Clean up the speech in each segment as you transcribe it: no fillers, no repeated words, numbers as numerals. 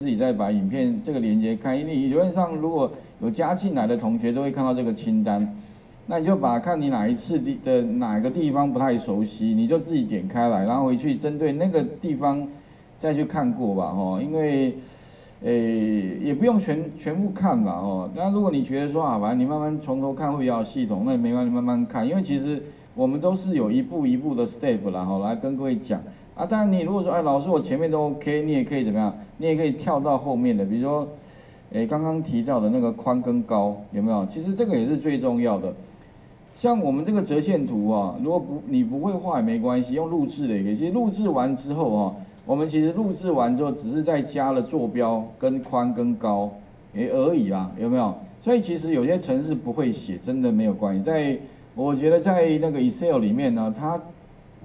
自己再把影片这个连接开，理论上如果有加进来的同学都会看到这个清单，那你就把看你哪一次的哪个地方不太熟悉，你就自己点开来，然后回去针对那个地方再去看过吧，吼，因为也不用全部看吧，哦，但如果你觉得说啊，反正你慢慢从头看会比较系统，那也没关系，慢慢看，因为其实我们都是有一步一步的 step 啦，吼，来跟各位讲。 啊，当然你如果说，哎，老师我前面都 OK， 你也可以怎么样？你也可以跳到后面的，比如说，刚刚提到的那个宽跟高有没有？其实这个也是最重要的。像我们这个折线图啊，如果你不会画也没关系，用录制的也可以。其实录制完之后啊，我们其实录制完之后只是再加了坐标跟宽跟高而已啊，有没有？所以其实有些程式不会写，真的没有关系。在我觉得在那个 Excel 里面呢，它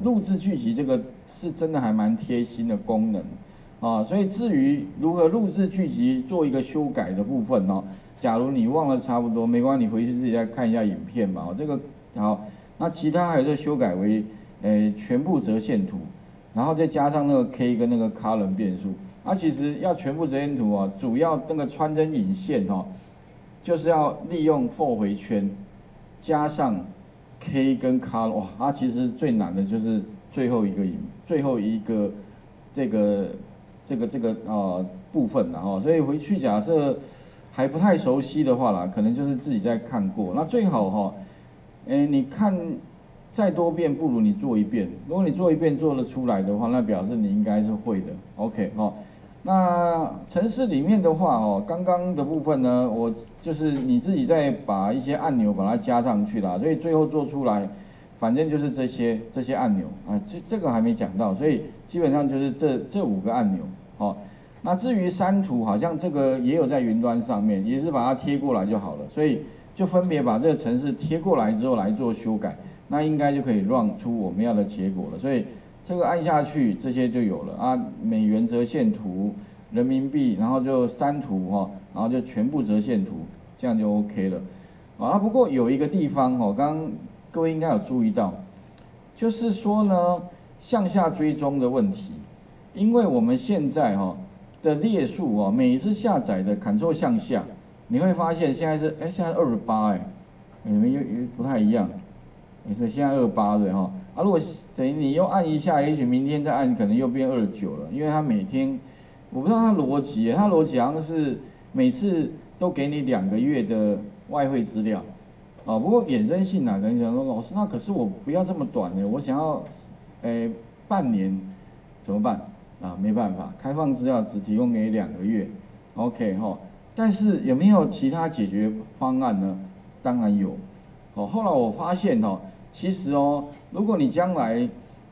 录制句集这个。 是真的还蛮贴心的功能啊，所以至于如何录制句集做一个修改的部分哦，假如你忘了差不多没关系，你回去自己再看一下影片嘛。这个好，那其他还有就修改为全部折线图，然后再加上那个 K 跟那个 column 变数。啊，其实要全部折线图啊，主要那个穿针引线哦，就是要利用 for 回圈加上 K 跟 column， 哇，它其实最难的就是最后一个这个部分啦哦，所以回去假设还不太熟悉的话啦，可能就是自己在看过。那最好哈，你看再多遍不如你做一遍。如果你做一遍做得出来的话，那表示你应该是会的。OK 哈、哦，那程式里面的话哦，刚刚的部分呢，我就是你自己再把一些按钮把它加上去啦，所以最后做出来。 反正就是这些按钮啊，这个还没讲到，所以基本上就是这5个按钮哦。那至于删图，好像这个也有在云端上面，也是把它贴过来就好了。所以就分别把这个程式贴过来之后来做修改，那应该就可以run出我们要的结果了。所以这个按下去，这些就有了啊，美元折线图、人民币，然后就删图哈、哦，然后就全部折线图，这样就 OK 了。啊，不过有一个地方哦，刚 各位应该有注意到，就是说呢，向下追踪的问题，因为我们现在哈、哦、的列数哦，每一次下载的 Ctrl 向下，你会发现现在是现在28哎，你们又不太一样，所以现在28对哈、哦，啊如果等于你又按一下，也许明天再按可能又变29了，因为它每天我不知道它逻辑，它逻辑好像是每次都给你2个月的外汇资料。 啊、哦，不过衍生性啊，可能想说老师，那可是我不要这么短的，我想要，半年，怎么办？啊，没办法，开放资料只提供给2个月 ，OK 哈、哦。但是有没有其他解决方案呢？当然有。哦，后来我发现哦，其实哦，如果你将来，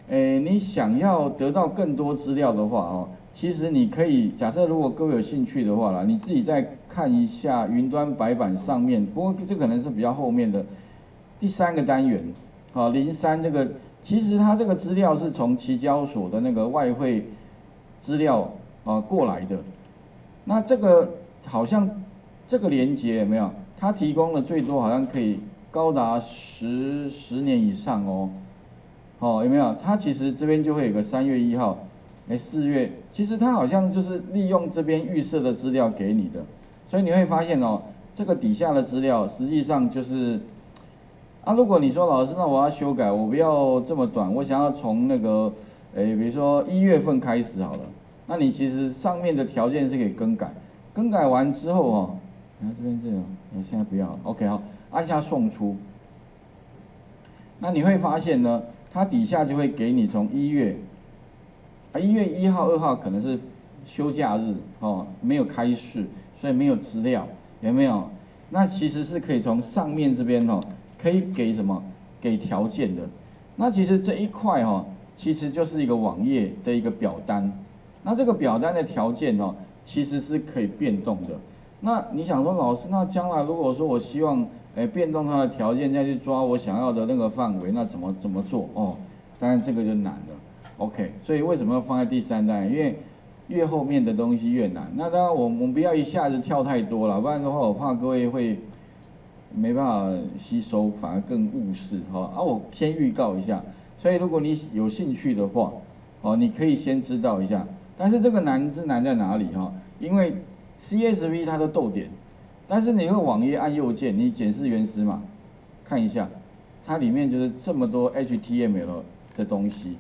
你想要得到更多资料的话哦，其实你可以假设如果各位有兴趣的话啦，你自己在。 看一下云端白板上面，不过这可能是比较后面的第3个单元，好，03这个其实它这个资料是从期交所的那个外汇资料啊过来的，那这个好像这个连结有没有？它提供了最多好像可以高达十年以上哦，哦有没有？它其实这边就会有个3月1号，4月，其实它好像就是利用这边预设的资料给你的。 所以你会发现哦，这个底下的资料实际上就是，啊，如果你说老师，那我要修改，我不要这么短，我想要从那个，比如说1月份开始好了，那你其实上面的条件是可以更改，更改完之后哦，然后这边这个，现在不要 ，OK 好，按下送出，那你会发现呢，它底下就会给你从1月，啊1月1号、2号可能是休假日哦，没有开市。 所以没有资料，有没有？那其实是可以从上面这边哦，可以给什么？给条件的。那其实这一块哦，其实就是一个网页的一个表单。那这个表单的条件哦，其实是可以变动的。那你想说，老师，那将来如果说我希望变动它的条件，再去抓我想要的那个范围，那怎么做？哦，当然这个就难了。OK， 所以为什么要放在第3单元？因为 越后面的东西越难，那当然我们不要一下子跳太多了，不然的话我怕各位会没办法吸收，反而更误事哈。啊，我先预告一下，所以如果你有兴趣的话，哦，你可以先知道一下。但是这个难是难在哪里哈？因为 CSV 它的逗点，但是你会网页按右键，你检视原始码，看一下，它里面就是这么多 HTML 的东西。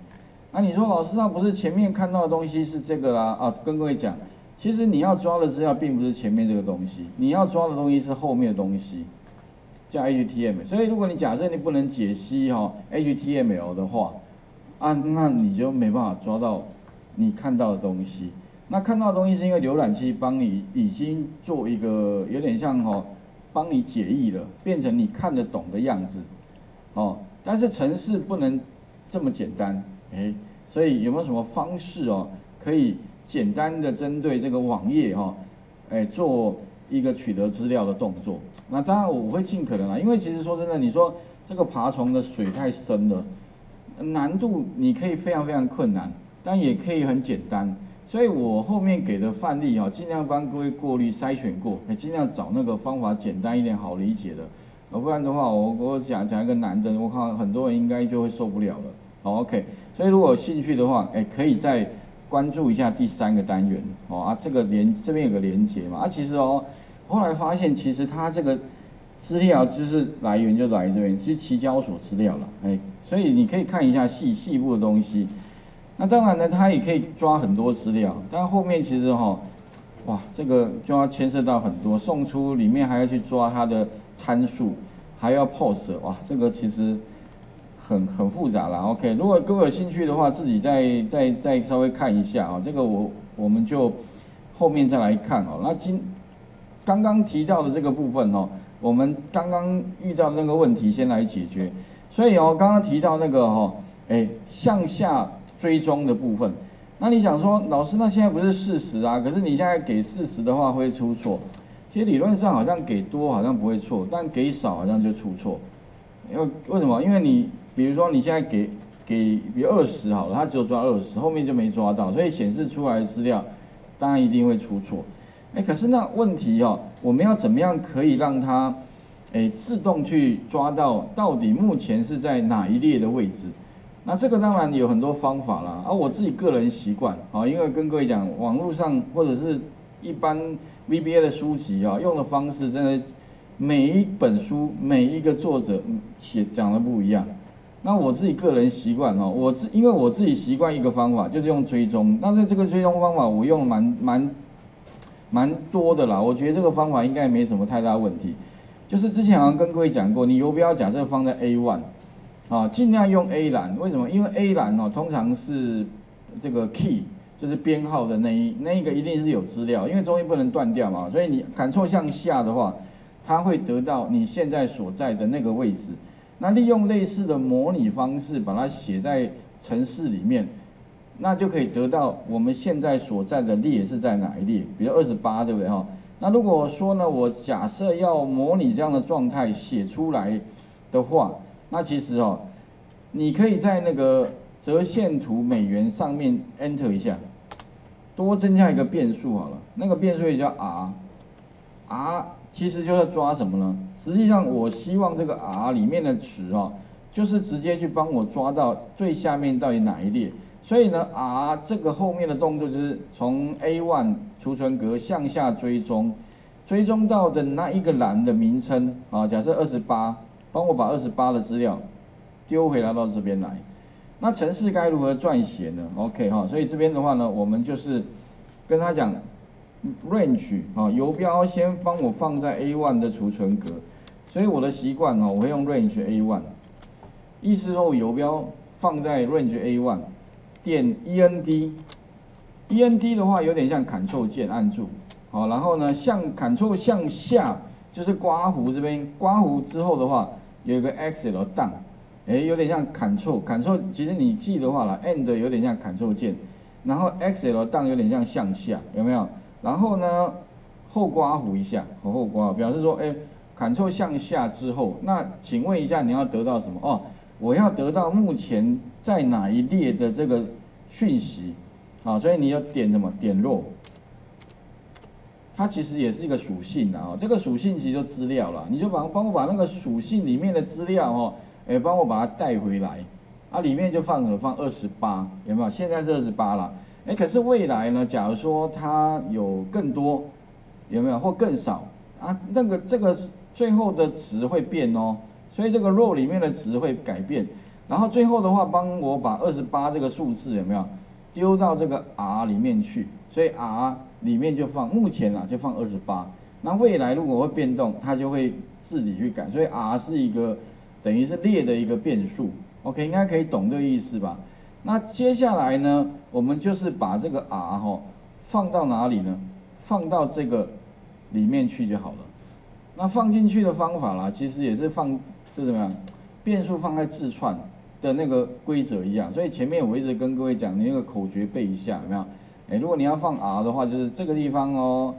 那、你说老师，那不是前面看到的东西是这个啦？啊，跟各位讲，其实你要抓的资料并不是前面这个东西，你要抓的东西是后面的东西。 叫 HTML， 所以如果你假设你不能解析HTML 的话，啊，那你就没办法抓到你看到的东西。那看到的东西是因为浏览器帮你已经做一个有点像帮你解译了，变成你看得懂的样子，但是程式不能这么简单，所以有没有什么方式可以简单的针对这个网页做？ 一个取得资料的动作，那当然我会尽可能因为其实说真的，你说这个爬虫的水太深了，难度你可以非常非常困难，但也可以很简单，所以我后面给的范例尽量帮各位过滤筛选过，尽量找那个方法简单一点好理解的，不然的话我讲一个难的，我看很多人应该就会受不了了。好 ，OK， 所以如果有兴趣的话，可以再关注一下第三个单元这个这边有个连结嘛，其实后来发现，其实它这个资料就是来源就来这边，是期交所资料了，所以你可以看一下细部的东西。那当然呢，它也可以抓很多资料，但后面其实哇，这个就要牵涉到很多送出里面还要去抓它的参数，还要 POS， 哇，这个其实很复杂啦。OK， 如果各位有兴趣的话，自己再稍微看一下这个我们就后面再来看那刚刚提到的这个部分我们刚刚遇到那个问题先来解决。所以刚刚提到那个向下追踪的部分，那你想说老师，那现在不是40啊？可是你现在给40的话会出错。其实理论上好像给多好像不会错，但给少好像就出错。为什么？因为你比如说你现在比如20好了，它只有抓20，后面就没抓到，所以显示出来的资料当然一定会出错。 可是那问题我们要怎么样可以让它，自动去抓到底目前是在哪一列的位置？那这个当然有很多方法啦。我自己个人习惯因为跟各位讲，网络上或者是一般 VBA 的书籍用的方式真的每一本书每一个作者讲的不一样。那我自己个人习惯因为我自己习惯一个方法，就是用追踪。但是这个追踪方法我用蛮多的啦，我觉得这个方法应该没什么太大问题。就是之前好像跟各位讲过，你游标假设放在 A1， 尽量用 A 栏。为什么？因为 A 栏通常是这个 key， 就是编号的那一个一定是有资料，因为中间不能断掉嘛。所以你Ctrl向下的话，它会得到你现在所在的那个位置。那利用类似的模拟方式把它写在程式里面。 那就可以得到我们现在所在的列是在哪一列，比如28，对不对？那如果说呢，我假设要模拟这样的状态写出来的话，那其实你可以在那个折线图美元上面 Enter 一下，多增加一个变数好了，那个变数也叫 R，R 其实就是抓什么呢？实际上我希望这个 R 里面的值就是直接去帮我抓到最下面到底哪一列。 所以呢 ，R 这个后面的动作就是从 A1 储存格向下追踪，追踪到的那一个栏的名称假设28，帮我把28的资料丢回来到这边来。那程式该如何撰写呢 ？OK 所以这边的话呢，我们就是跟他讲 range 游标先帮我放在 A1 的储存格，所以我的习惯我会用 range A1， 意思说我游标放在 range A1。 点 END，END 的话有点像Ctrl键按住，然后呢，像Ctrl向下就是刮弧这边，刮弧之后的话有一个 EXCEL 档，有点像Ctrl，Ctrl 其实你记的话啦 ，End 有点像Ctrl键，然后 EXCEL 档有点像向下，有没有？然后呢，后刮弧一下，后刮，表示说，Ctrl 向下之后，那请问一下你要得到什么？我要得到目前在哪一列的这个讯息，所以你要点什么？点 row， 它其实也是一个属性啦，这个属性其实就资料啦，你就帮我把那个属性里面的资料帮我把它带回来，里面就放什么？放28，有没有？现在是28啦，可是未来呢，假如说它有更多，有没有或更少啊？那个这个最后的值会变哦，所以这个 row 里面的值会改变。然后最后的话，帮我把28这个数字有没有丢到这个 R 里面去？所以 R 里面就放目前啊就放28。那未来如果会变动，它就会自己去改。所以 R 是一个等于是列的一个变数。OK， 应该可以懂这个意思吧？那接下来呢，我们就是把这个 R 哈放到哪里呢？放到这个里面去就好了。那放进去的方法啦，其实也是放就怎么样，变数放在字串的那个规则一样。所以前面我一直跟各位讲，你那个口诀背一下，有没有？如果你要放 R 的话，就是这个地方哦，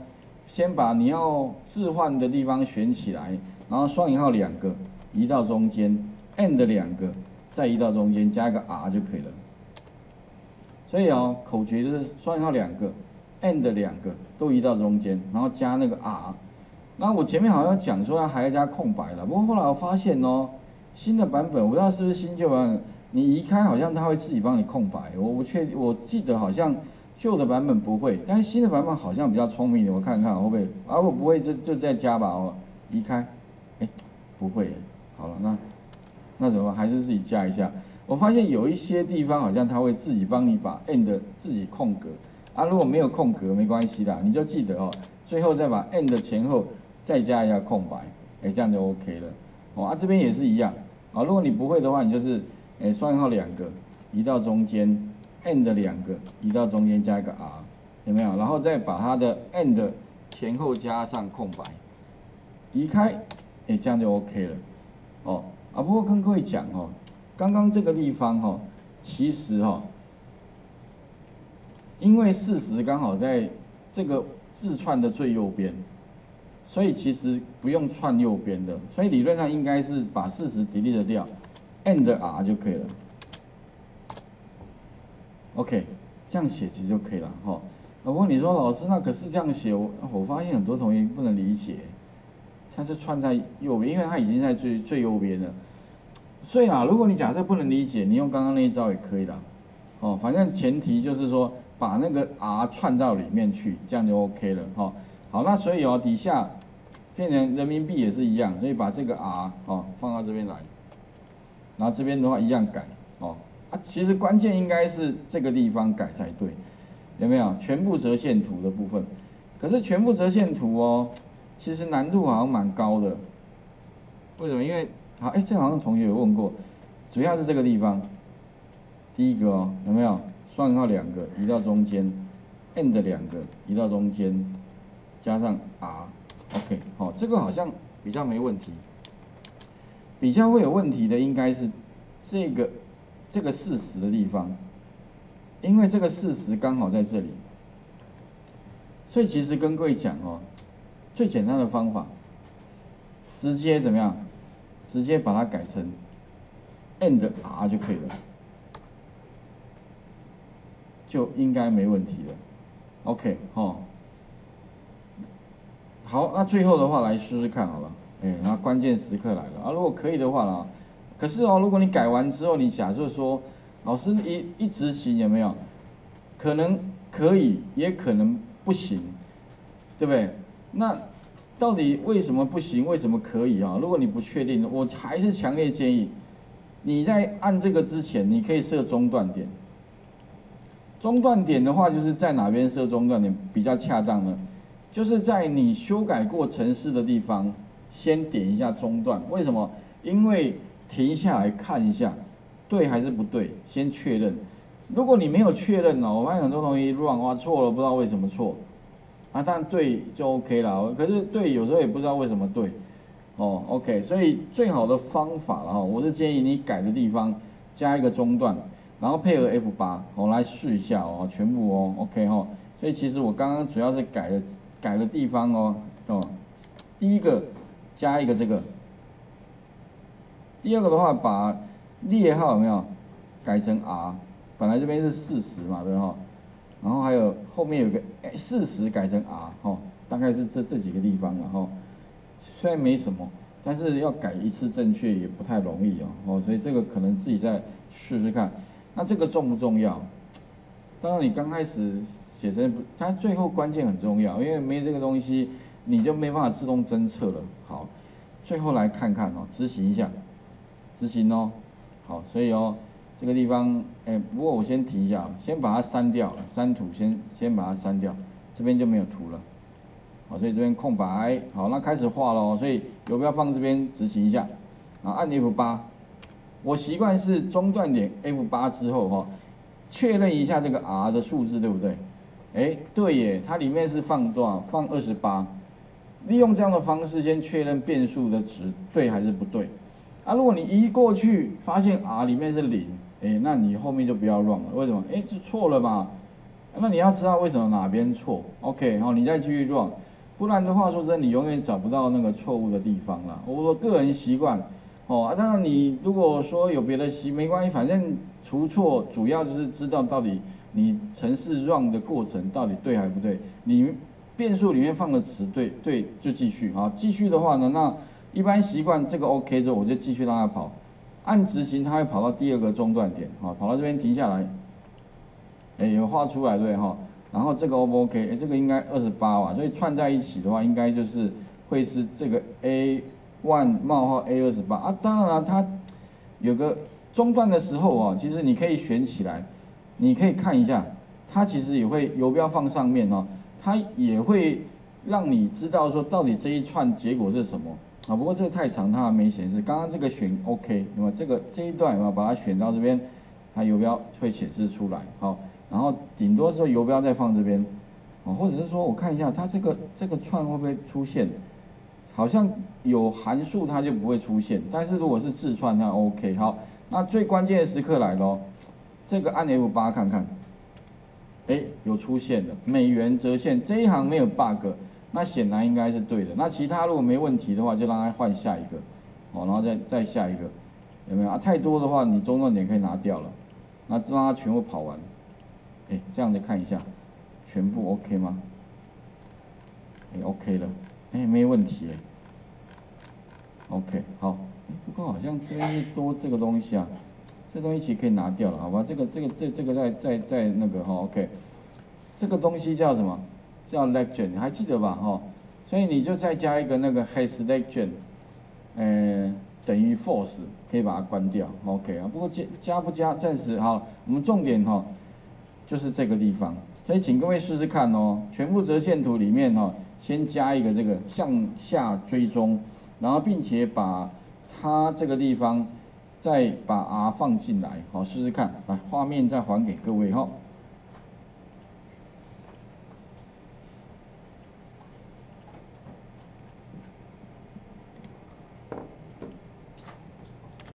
先把你要置换的地方选起来，然后双引号两个移到中间 ，and 两个再移到中间，加一个 R 就可以了。所以哦，口诀就是双引号两个 ，and 两个都移到中间，然后加那个 R。那我前面好像讲说还要加空白了，不过后来我发现哦，新的版本我不知道是不是新旧版本，你移开好像它会自己帮你空白。我记得好像旧的版本不会，但是新的版本好像比较聪明的，我看看会不会啊？我不会就再加吧哦，移开，哎，不会，好了，那怎么办？还是自己加一下。我发现有一些地方好像它会自己帮你把 and 自己空格啊，如果没有空格没关系啦，你就记得哦，最后再把 and 前后再加一下空白，哎，这样就 OK 了。哦啊，这边也是一样啊，如果你不会的话，你就是哎双引号两个移到中间 ，and 两个移到中间加一个 r， 有没有？然后再把它的 and 前后加上空白，移开，哎，这样就 OK 了。哦啊，不过跟各位讲哦。刚刚这个地方哈、哦，其实哈、哦，因为40刚好在这个字串的最右边，所以其实不用串右边的，所以理论上应该是把40 delete 掉 ，and r 就可以了。OK， 这样写其实就可以了哈、哦。不过你说老师那可是这样写，我发现很多同学不能理解，它是串在右边，因为它已经在最右边了。所以啊，如果你假设不能理解，你用刚刚那一招也可以啦。哦，反正前提就是说把那个 R 串到里面去，这样就 OK 了。哦，好，那所以哦，底下变成人民币也是一样，所以把这个 R 哦放到这边来，然后这边的话一样改哦。啊，其实关键应该是这个地方改才对，有没有？全部折线图的部分，可是全部折线图哦，其实难度好像蛮高的。为什么？因为好，哎，这好像同学有问过，主要是这个地方，第一个哦，有没有？双引号两个移到中间 ，and 两个移到中间，加上 r，OK， 好、哦，这个好像比较没问题，比较会有问题的应该是这个40的地方，因为这个40刚好在这里，所以其实跟各位讲哦，最简单的方法，直接怎么样？直接把它改成 and r 就可以了，就应该没问题了。OK， 哦，好，那最后的话来试试看好了。哎，那关键时刻来了啊！如果可以的话啦，可是哦，如果你改完之后，你假设说老师一执行有没有？可能可以，也可能不行，对不对？那到底为什么不行？为什么可以啊？如果你不确定，我还是强烈建议你在按这个之前，你可以设中断点。中断点的话，就是在哪边设中断点比较恰当呢？就是在你修改过程式的地方，先点一下中断。为什么？因为停下来看一下，对还是不对，先确认。如果你没有确认呢，我发现很多同学乱画错了，不知道为什么错。啊，当然对就 OK 啦，可是对有时候也不知道为什么对，哦 OK， 所以最好的方法啦，我是建议你改的地方加一个中断，然后配合 F8， 我来试一下哦，全部哦 OK 哦，所以其实我刚刚主要是改了地方哦，哦，第一个加一个这个，第二个的话把列号有没有改成 R， 本来这边是40嘛，对哈。然后还有后面有个40改成 R 哦，大概是这几个地方了哈、哦。虽然没什么，但是要改一次正确也不太容易哦，哦所以这个可能自己再试试看。那这个重不重要？当然你刚开始写成，它最后关键很重要，因为没这个东西你就没办法自动侦测了。好，最后来看看哦，执行一下，执行哦。好，所以哦这个地方，不过我先停一下，先把它删掉，删图先把它删掉，这边就没有图了。好，所以这边空白。好，那开始画咯，所以游标放这边执行一下，啊，按 F8。 我习惯是中断点 F8 之后哈，确认一下这个 R 的数字对不对？对耶，它里面是放多少？放28。利用这样的方式先确认变数的值对还是不对。啊，如果你移过去发现 R 里面是0，那你后面就不要乱了。为什么？这错了嘛？那你要知道为什么哪边错。OK， 好，你再继续乱，不然的话说真的，你永远找不到那个错误的地方了。我个人习惯。哦，当然你如果说有别的没关系，反正除错主要就是知道到底你程式 run 的过程到底对还不对，你变数里面放的值对就继续啊，继续的话呢，那一般习惯这个 OK 之后我就继续让它跑，按执行它会跑到第二个中断点，好，跑到这边停下来，有画出来对哈，然后这个 O 不 OK，这个应该28瓦，所以串在一起的话应该就是会是这个 A1:A28 啊，当然了，它有个中断的时候啊，其实你可以选起来，你可以看一下，它其实也会游标放上面哦，它也会让你知道说到底这一串结果是什么啊。不过这个太长，它还没显示。刚刚这个选 OK， 那么这一段把它选到这边，它游标会显示出来。好，然后顶多是游标再放这边，啊，或者是说我看一下它这个串会不会出现。好像有函数它就不会出现，但是如果是字串它 OK。 好，那最关键的时刻来咯，这个按 F8 看看，有出现的美元折现这一行没有 bug， 那显然应该是对的。那其他如果没问题的话，就让它换下一个，哦，然后再下一个，有没有啊？太多的话你中断点可以拿掉了，那让它全部跑完，这样子看一下，全部 OK 吗？OK 了。没问题耶。OK， 好，不过好像这边是多这个东西啊，这东西其实可以拿掉了，好吧？这个在那个哈 ，OK， 这个东西叫什么？叫 legend， 你还记得吧？哈，所以你就再加一个那个 has legend， 等于 false， 可以把它关掉 ，OK 啊。不过加不加暂时好，我们重点哈就是这个地方，所以请各位试试看哦，全部折线图里面哈。先加一个这个向下追踪，然后并且把它这个地方再把 R 放进来，好，试试看，来画面再还给各位哈。